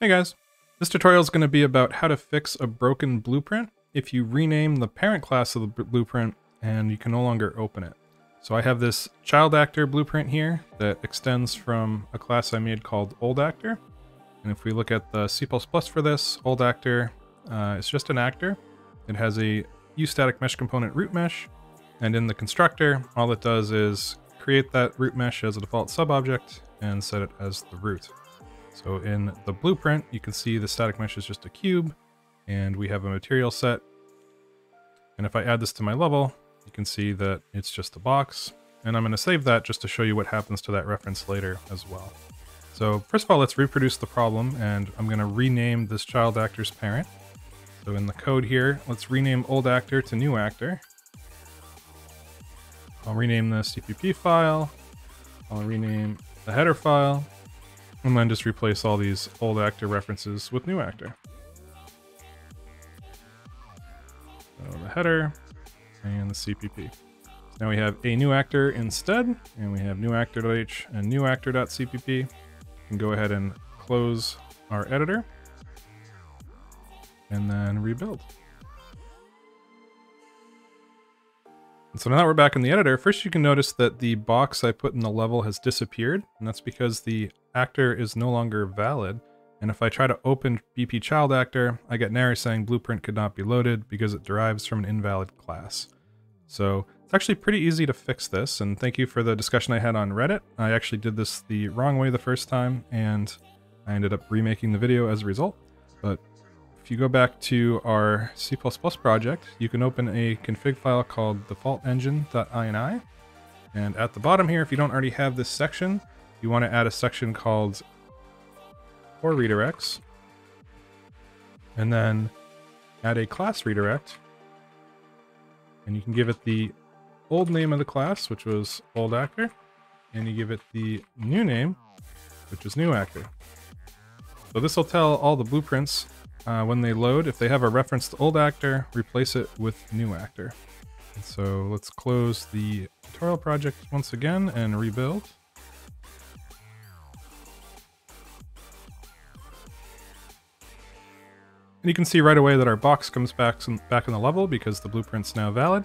Hey guys, this tutorial is going to be about how to fix a broken blueprint if you rename the parent class of the blueprint and you can no longer open it. So I have this child actor blueprint here that extends from a class I made called old actor. And if we look at the C++ for this, old actor is just an actor. It has a UStaticMeshComponent root mesh. And in the constructor, all it does is create that root mesh as a default subobject and set it as the root. So in the blueprint, you can see the static mesh is just a cube and we have a material set. And if I add this to my level, you can see that it's just a box, and I'm going to save that just to show you what happens to that reference later as well. So first of all, let's reproduce the problem, and I'm going to rename this child actor's parent. So in the code here, let's rename old actor to new actor. I'll rename the CPP file. I'll rename the header file. And then just replace all these old actor references with new actor. So the header and the CPP. Now we have a new actor instead, and we have new actor.h and new actor.cpp. We can go ahead and close our editor and then rebuild. So now that we're back in the editor, first you can notice that the box I put in the level has disappeared, and that's because the actor is no longer valid. And if I try to open BP Child Actor, I get an error saying blueprint could not be loaded because it derives from an invalid class. So it's actually pretty easy to fix this, and thank you for the discussion I had on Reddit. I actually did this the wrong way the first time, and I ended up remaking the video as a result. But if you go back to our C++ project, you can open a config file called DefaultEngine.ini. And at the bottom here, if you don't already have this section, you want to add a section called or redirects, and then add a class redirect. And you can give it the old name of the class, which was old actor, and you give it the new name, which is new actor. So this will tell all the blueprints when they load, if they have a reference to old actor, replace it with new actor. And so let's close the tutorial project once again and rebuild. And you can see right away that our box comes back in the level because the blueprint's now valid.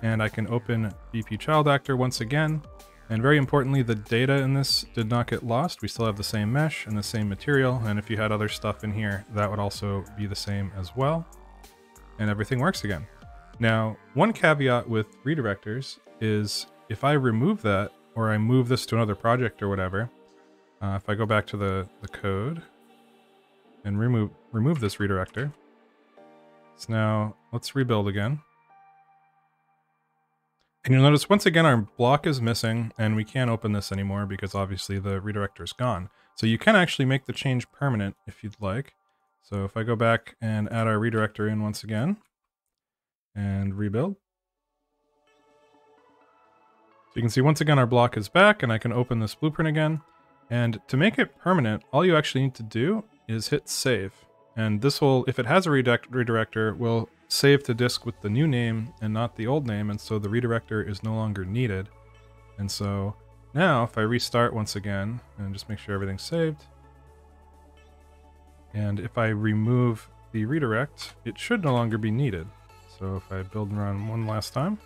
And I can open BP Child Actor once again. And very importantly, the data in this did not get lost. We still have the same mesh and the same material. And if you had other stuff in here, that would also be the same as well. And everything works again. Now, one caveat with redirectors is if I remove that, or I move this to another project or whatever, if I go back to the code and remove this redirector. So now let's rebuild again. And you'll notice once again, our block is missing and we can't open this anymore because obviously the redirector is gone. So you can actually make the change permanent if you'd like. So if I go back and add our redirector in once again and rebuild. So you can see once again, our block is back and I can open this blueprint again. And to make it permanent, all you actually need to do is hit save. And this will, if it has a redirector, will save to disk with the new name and not the old name. And so the redirector is no longer needed. And so now if I restart once again and just make sure everything's saved. And if I remove the redirect, it should no longer be needed. So if I build and run one last time.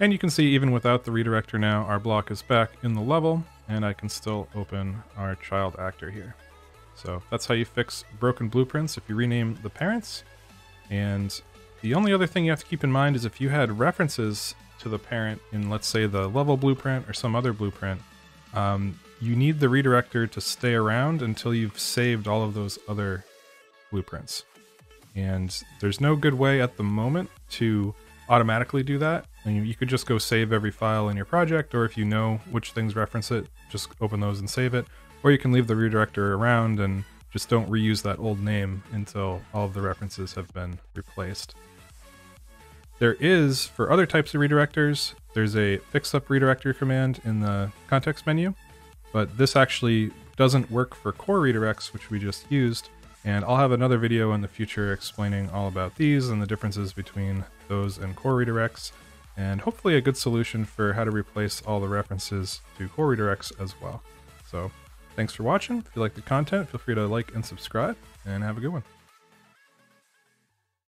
And you can see even without the redirector now, our block is back in the level and I can still open our child actor here. So that's how you fix broken blueprints if you rename the parents. And the only other thing you have to keep in mind is if you had references to the parent in, let's say, the level blueprint or some other blueprint, you need the redirector to stay around until you've saved all of those other blueprints. And there's no good way at the moment to automatically do that. And you could just go save every file in your project, or if you know which things reference it, just open those and save it. Or you can leave the redirector around and just don't reuse that old name until all of the references have been replaced. There is, for other types of redirectors, there's a fixup redirector command in the context menu, but this actually doesn't work for core redirects, which we just used. And I'll have another video in the future explaining all about these and the differences between those and core redirects, and hopefully a good solution for how to replace all the references to core redirects as well. So Thanks for watching. If you like the content, feel free to like and subscribe, and have a good one.